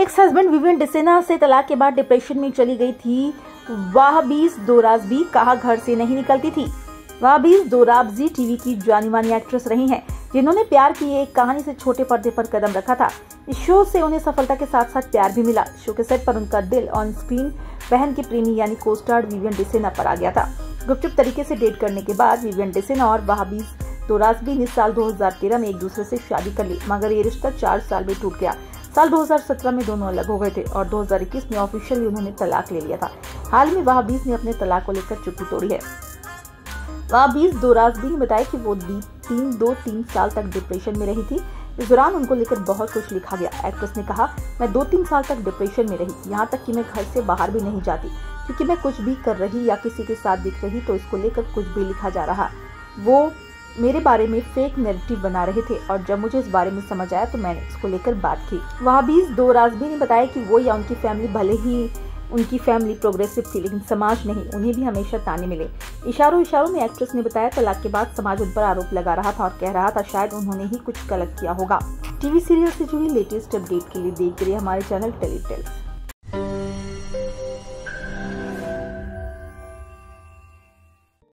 Ex husband Vivian Dsena से तलाक के बाद डिप्रेशन में चली गई थी वाहबीज दोराबजी, कहा घर से नहीं निकलती थी। वाहबीज दोराबजी टीवी की जानी मानी एक्ट्रेस रही हैं, जिन्होंने प्यार की एक कहानी से छोटे पर्दे पर कदम रखा था। इस शो से उन्हें सफलता के साथ साथ प्यार भी मिला। शो के सेट पर उनका दिल ऑन स्क्रीन बहन के प्रेमी यानी को स्टार विवियन डिसेना पर आ गया था। गुपचुप तरीके से डेट करने के बाद विवियन डिसेना और वाहबीज दोराबजी ने साल 2013 में एक दूसरे से शादी कर ली, मगर ये रिश्ता 4 साल में टूट गया। साल 2017 में दोनों अलग हो गए थे और 2021 में ऑफिशियली उन्होंने तलाक ले लिया था। हाल में वाहबीज ने अपने तलाक को लेकर चुप्पी तोड़ी है। वाहबीज दोराबजी ने बताया कि वो 3 साल तक डिप्रेशन में रही थी। इस दौरान उनको लेकर बहुत कुछ लिखा गया। एक्ट्रेस ने कहा, मैं 2-3 साल तक डिप्रेशन में रही, यहाँ तक कि मैं घर से बाहर भी नहीं जाती, क्योंकि मैं कुछ भी कर रही या किसी के साथ दिख रही तो इसको लेकर कुछ भी लिखा जा रहा। वो मेरे बारे में फेक नैरेटिव बना रहे थे और जब मुझे इस बारे में समझ आया तो मैंने इसको लेकर बात की। वाहबीज दोराबजी ने बताया कि वो या उनकी फैमिली, भले ही उनकी फैमिली प्रोग्रेसिव थी, लेकिन समाज नहीं, उन्हें भी हमेशा ताने मिले। इशारों इशारों में एक्ट्रेस ने बताया, तलाक के बाद समाज उन पर आरोप लगा रहा था और कह रहा था शायद उन्होंने ही कुछ गलत किया होगा। टीवी सीरियल से जुड़ी लेटेस्ट अपडेट के लिए देखते रहिए हमारे चैनल टेलीटेल्स।